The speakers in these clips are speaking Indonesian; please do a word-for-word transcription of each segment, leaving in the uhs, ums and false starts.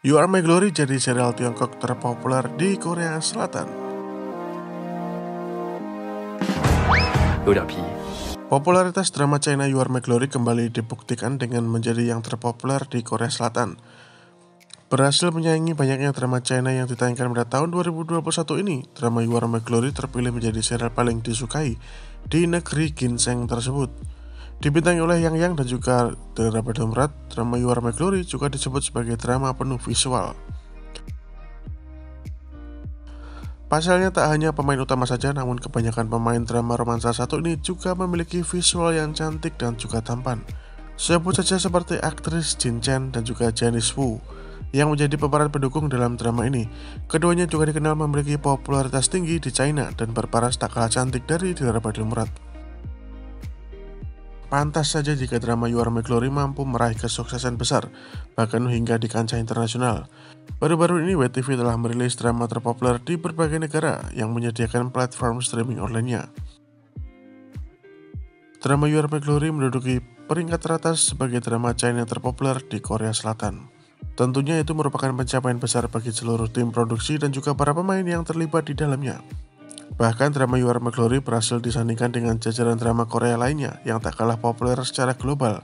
You Are My Glory jadi serial Tiongkok terpopuler di Korea Selatan. Popularitas drama China You Are My Glory kembali dibuktikan dengan menjadi yang terpopuler di Korea Selatan. Berhasil menyaingi banyaknya drama China yang ditayangkan pada tahun dua ribu dua puluh satu ini, drama You Are My Glory terpilih menjadi serial paling disukai di negeri ginseng tersebut. Dibintangi oleh Yang Yang dan juga Dilraba Dilmurat, drama You Are My Glory juga disebut sebagai drama penuh visual. Pasalnya tak hanya pemain utama saja, namun kebanyakan pemain drama romansa satu ini juga memiliki visual yang cantik dan juga tampan. Sebut saja seperti aktris Jin Chen dan juga Janice Wu yang menjadi pemeran pendukung dalam drama ini. Keduanya juga dikenal memiliki popularitas tinggi di China dan berparas tak kalah cantik dari Dilraba Dilmurat. Pantas saja jika drama You Are My Glory mampu meraih kesuksesan besar, bahkan hingga di kancah internasional. Baru-baru ini WeTV telah merilis drama terpopuler di berbagai negara yang menyediakan platform streaming online-nya. Drama You Are My Glory menduduki peringkat teratas sebagai drama China terpopuler di Korea Selatan. Tentunya itu merupakan pencapaian besar bagi seluruh tim produksi dan juga para pemain yang terlibat di dalamnya. Bahkan drama You Are My Glory berhasil disandingkan dengan jajaran drama Korea lainnya yang tak kalah populer secara global.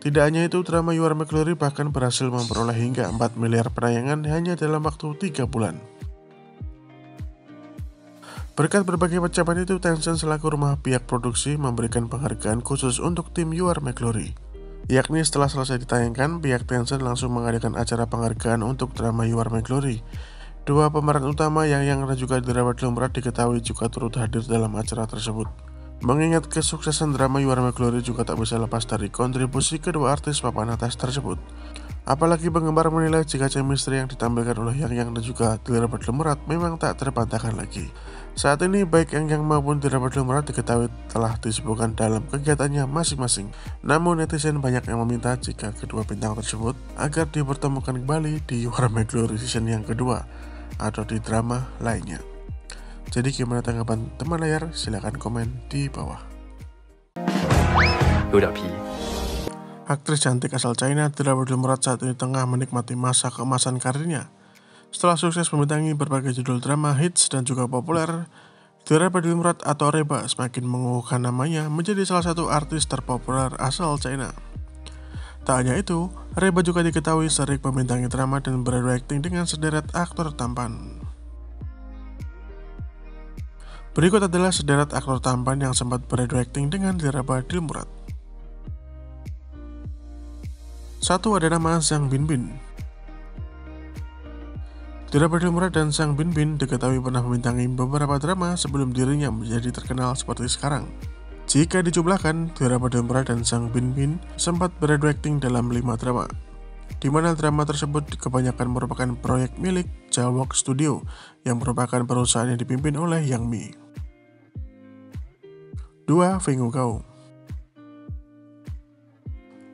Tidak hanya itu, drama You Are My Glory bahkan berhasil memperoleh hingga empat miliar penayangan hanya dalam waktu tiga bulan. Berkat berbagai pencapaian itu, Tencent selaku rumah pihak produksi memberikan penghargaan khusus untuk tim You Are My Glory. Yakni setelah selesai ditayangkan, pihak Tencent langsung mengadakan acara penghargaan untuk drama You Are My Glory. Dua pemeran utama Yang Yang dan juga Dilraba Dilmurat diketahui juga turut hadir dalam acara tersebut. Mengingat kesuksesan drama You Are My Glory juga tak bisa lepas dari kontribusi kedua artis papan atas tersebut. Apalagi penggemar menilai jika chemistry yang ditampilkan oleh Yang Yang dan juga Dilraba Dilmurat memang tak terbantahkan lagi. Saat ini baik Yang Yang maupun Dilraba Dilmurat diketahui telah disibukkan dalam kegiatannya masing-masing. Namun netizen banyak yang meminta jika kedua bintang tersebut agar dipertemukan kembali di You Are My Glory season yang kedua atau di drama lainnya. Jadi gimana tanggapan teman layar? Silahkan komen di bawah. Aktris cantik asal China Dilraba Dilmurat saat ini tengah menikmati masa keemasan karirnya. Setelah sukses membintangi berbagai judul drama hits dan juga populer, Dilraba Dilmurat atau Reba semakin mengukuhkan namanya menjadi salah satu artis terpopuler asal China. Tak hanya itu, Reba juga diketahui sering membintangi drama dan beradu akting dengan sederet aktor tampan. Berikut adalah sederet aktor tampan yang sempat beradu akting dengan Dilraba Dilmurat. Satu ada nama Zhang Binbin. Dilraba Dilmurat dan Zhang Binbin diketahui pernah membintangi beberapa drama sebelum dirinya menjadi terkenal seperti sekarang. Jika dijumlahkan, Dilraba Dilmurat dan Zhang Binbin sempat beradu akting dalam lima drama, di mana drama tersebut kebanyakan merupakan proyek milik Jawog Studio yang merupakan perusahaan yang dipimpin oleh Yang Mi. dua. Feng Ogao.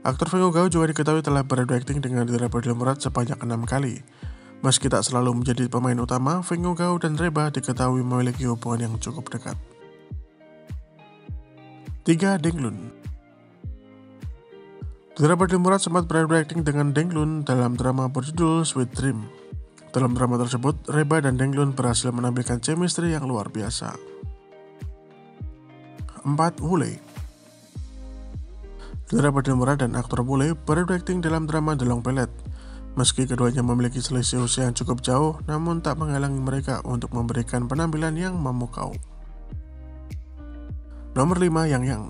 Aktor Feng Ogao juga diketahui telah beradu akting dengan Dilraba Dilmurat sebanyak enam kali. Meski tak selalu menjadi pemain utama, Feng Ogao dan Reba diketahui memiliki hubungan yang cukup dekat. tiga. Deng Lun. Dilraba Dilmurat sempat beradu akting dengan Deng Lun dalam drama berjudul Sweet Dream. Dalam drama tersebut, Reba dan Deng Lun berhasil menampilkan chemistry yang luar biasa. empat. Wule. Dilraba Dilmurat dan aktor Wule beradu akting dalam drama Delong Pelet. Meski keduanya memiliki selisih usia yang cukup jauh, namun tak menghalangi mereka untuk memberikan penampilan yang memukau. Nomor lima. Yang Yang.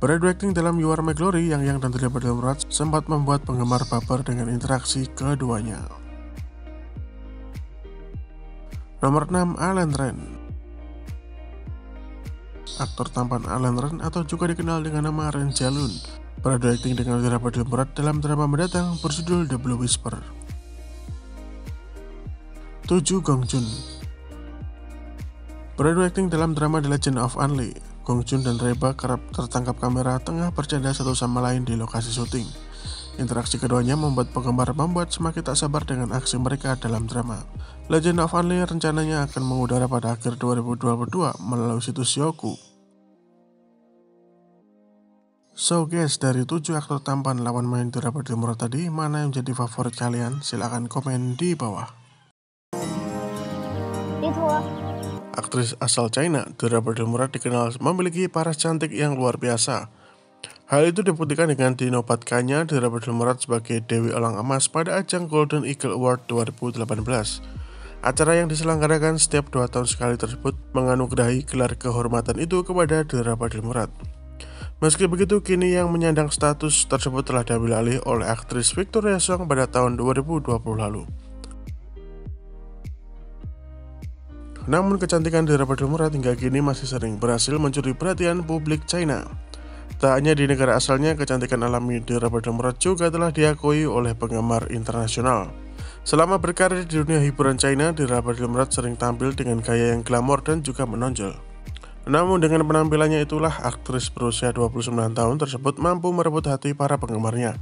Beradu akting dalam You Are My Glory, Yang Yang dan Dilraba Dilmurat sempat membuat penggemar baper dengan interaksi keduanya. Nomor enam. Alan Ren. Aktor tampan Alan Ren atau juga dikenal dengan nama Ren Jalun beradu akting dengan Dilraba Dilmurat dalam drama mendatang berjudul The Blue Whisper. tujuh. Gong Jun. Beradu akting dalam drama The Legend of Anli, Gong Jun dan Reba kerap tertangkap kamera tengah bercanda satu sama lain di lokasi syuting. Interaksi keduanya membuat penggemar membuat semakin tak sabar dengan aksi mereka dalam drama. Legend of Anli rencananya akan mengudara pada akhir dua ribu dua puluh dua melalui situs Yoku. sembilan. So guys, dari tujuh aktor tampan lawan main Dilraba Dilmurat tadi, mana yang jadi favorit kalian? Silahkan komen di bawah. Aktris asal China, Dilraba Dilmurat dikenal memiliki paras cantik yang luar biasa. Hal itu dibuktikan dengan dinobatkannya Dilraba Dilmurat sebagai Dewi Elang Emas pada ajang Golden Eagle Award dua ribu delapan belas. Acara yang diselenggarakan setiap dua tahun sekali tersebut menganugerahi gelar kehormatan itu kepada Dilraba Dilmurat. Meski begitu, kini yang menyandang status tersebut telah diambil alih oleh aktris Victoria Song pada tahun dua ribu dua puluh lalu. Namun kecantikan Dilraba Dilmurat hingga kini masih sering berhasil mencuri perhatian publik China. Tak hanya di negara asalnya, kecantikan alami Dilraba Dilmurat juga telah diakui oleh penggemar internasional. Selama berkarir di dunia hiburan China, Dilraba Dilmurat sering tampil dengan gaya yang glamor dan juga menonjol. Namun dengan penampilannya itulah, aktris berusia dua puluh sembilan tahun tersebut mampu merebut hati para penggemarnya.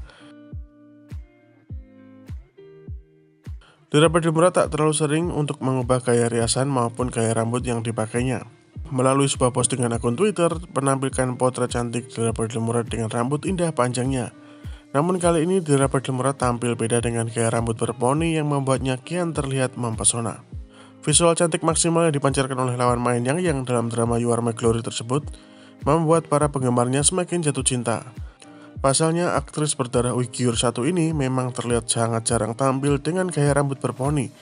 Dilraba Dilmurat tak terlalu sering untuk mengubah gaya riasan maupun gaya rambut yang dipakainya. Melalui sebuah postingan akun Twitter, menampilkan potret cantik Dilraba Dilmurat dengan rambut indah panjangnya. Namun kali ini Dilraba Dilmurat tampil beda dengan gaya rambut berponi yang membuatnya kian terlihat mempesona. Visual cantik maksimal yang dipancarkan oleh lawan main Yang Yang dalam drama You Are My Glory tersebut membuat para penggemarnya semakin jatuh cinta. Pasalnya, aktris berdarah Uighur satu ini memang terlihat sangat jarang tampil dengan gaya rambut berponi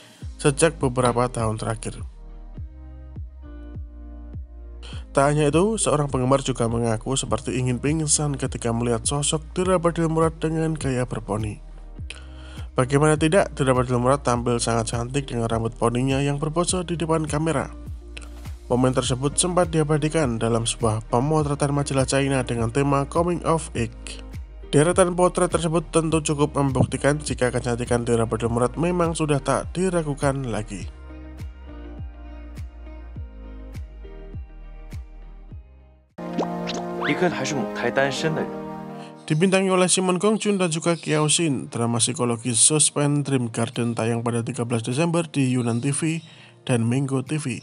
sejak beberapa tahun terakhir. Tak hanya itu, seorang penggemar juga mengaku seperti ingin pingsan ketika melihat sosok Dilraba Dilmurat dengan gaya berponi. Bagaimana tidak, Dilraba Dilmurat tampil sangat cantik dengan rambut poninya yang berpose di depan kamera. Momen tersebut sempat diabadikan dalam sebuah pemotretan majalah China dengan tema Coming of Age. Deretan potret tersebut tentu cukup membuktikan jika kecantikan Dilraba Dilmurat memang sudah tak diragukan lagi. Dibintangi oleh Simon Gong Jun dan juga Qiao Xin, drama psikologis Suspend Dream Garden tayang pada tiga belas Desember di Yunnan T V dan Mango T V.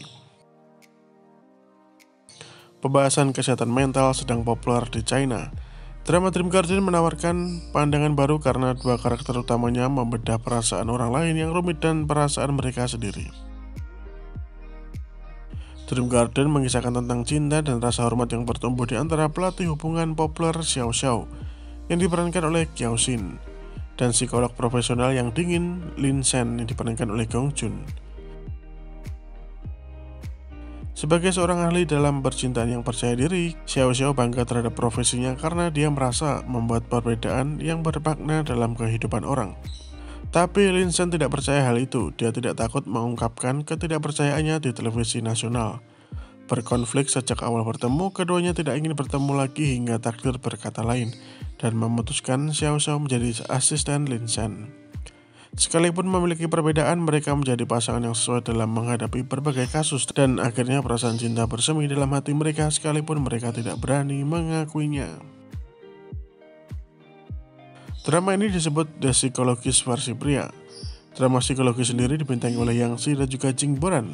Pembahasan kesehatan mental sedang populer di China. Drama Dream Garden menawarkan pandangan baru karena dua karakter utamanya membedah perasaan orang lain yang rumit dan perasaan mereka sendiri. Dream Garden mengisahkan tentang cinta dan rasa hormat yang bertumbuh di antara pelatih hubungan populer Xiao Xiao yang diperankan oleh Qiao Xin dan psikolog profesional yang dingin Lin Shen yang diperankan oleh Gong Jun. Sebagai seorang ahli dalam percintaan yang percaya diri, Xiao Xiao bangga terhadap profesinya karena dia merasa membuat perbedaan yang bermakna dalam kehidupan orang. Tapi Lin Shen tidak percaya hal itu, dia tidak takut mengungkapkan ketidakpercayaannya di televisi nasional. Berkonflik sejak awal bertemu, keduanya tidak ingin bertemu lagi hingga takdir berkata lain dan memutuskan Xiao Xiao menjadi asisten Lin Shen. Sekalipun memiliki perbedaan, mereka menjadi pasangan yang sesuai dalam menghadapi berbagai kasus dan akhirnya perasaan cinta bersemi dalam hati mereka sekalipun mereka tidak berani mengakuinya. Drama ini disebut The Psikologis versi pria. Drama psikologis sendiri dibintangi oleh Yang Zi dan juga Jing Boran.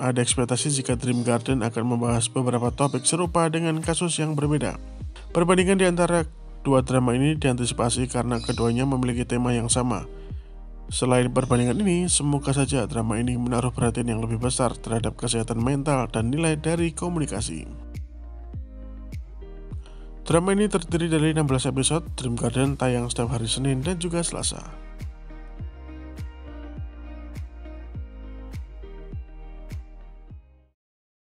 Ada ekspektasi jika Dream Garden akan membahas beberapa topik serupa dengan kasus yang berbeda. Perbandingan di antara dua drama ini diantisipasi karena keduanya memiliki tema yang sama. Selain perbandingan ini, semoga saja drama ini menaruh perhatian yang lebih besar terhadap kesehatan mental dan nilai dari komunikasi. Drama ini terdiri dari enam belas episode. Dream Garden tayang setiap hari Senin dan juga Selasa.